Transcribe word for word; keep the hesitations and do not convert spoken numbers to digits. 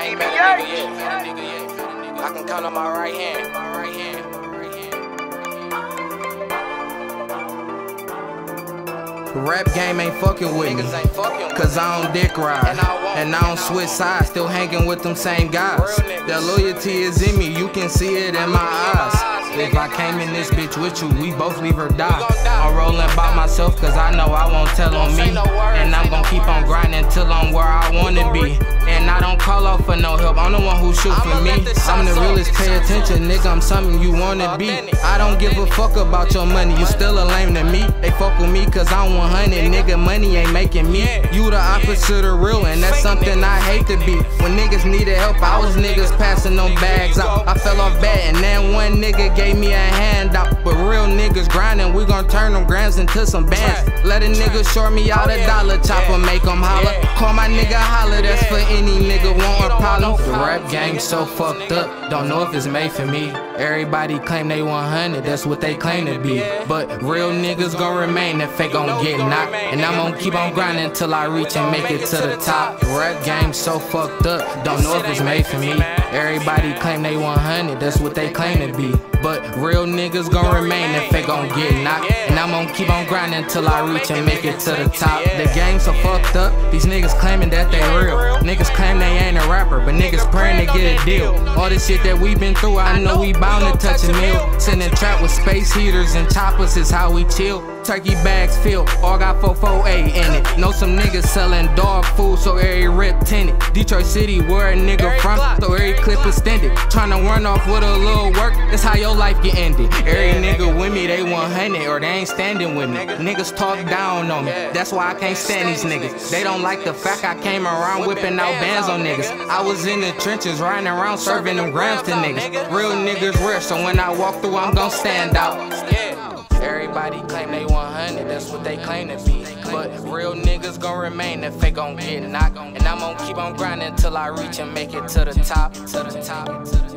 I ain't met a nigga yet, met a nigga yet. I can count on my right hand, my right hand. The rap game ain't fucking with me, cause I don't dick ride, and I don't switch sides, still hanging with them same guys. That loyalty is in me, you can see it in my eyes. If I came in this bitch with you, we both leave or die. I'm rolling by myself cause I know I won't tell on me, and I'm gonna keep on grinding till I'm where I wanna be. And I don't call off for no help, I'm the one who shoot for me. I'm the realest, pay attention, nigga, I'm something you wanna be. I don't give a fuck about your money, you still a lame to me. They fuck with me cause I'm one hundred, nigga, money ain't making me. You the opposite of real, and that's something I hate to be. When niggas needed help, I was niggas passing them bags out. I fell off bad, and then one nigga gave me a handout. But real niggas grinding, we gon' turn them grams into some bands. Let a nigga short me out a dollar, chopper make them holler. Call my nigga holler, that's for any nigga want a problem. The rap game so fucked up, don't know if it's made for me. Everybody claim they one hundred, that's what they claim to be. But real niggas gon' remain, that fake gon' get knocked. And I'm gon' keep on grinding till I reach and make it to the top. The rap game so fucked up, don't know if it's made for me. Everybody claim they one hundred, that's what they claim to be. But real niggas gon' remain, that fake gon' get knocked. And I'm gon' keep on grinding till I reach and make it to the top. The game so fucked up, these niggas claiming that they real. Niggas claim they ain't a rapper, but niggas praying to get a deal. All this shit that we been through, I know we bound to touch a meal. Sending trap with space heaters and choppers is how we chill. Turkey bags filled, all got four forty-eight in it. Know some niggas selling dog food, so every rip tinted. Detroit City, where a nigga from, so every clip extended. Tryna run off with a little work, that's how your life get ended. Every nigga with me, they one hundred, or they ain't standing with me. Niggas talk down on me, that's why I can't stand these niggas. They don't like the fact I came around whipping out bands on niggas. I was in the trenches, riding around serving them grams to niggas. Real niggas rare, so when I walk through, I'm gon' stand out. Everybody claim they one hundred, that's what they claim to be. But real niggas gon' remain, that fake gon' get knocked. And I'm gon' keep on grinding till I reach and make it to the top, to the top, to the top.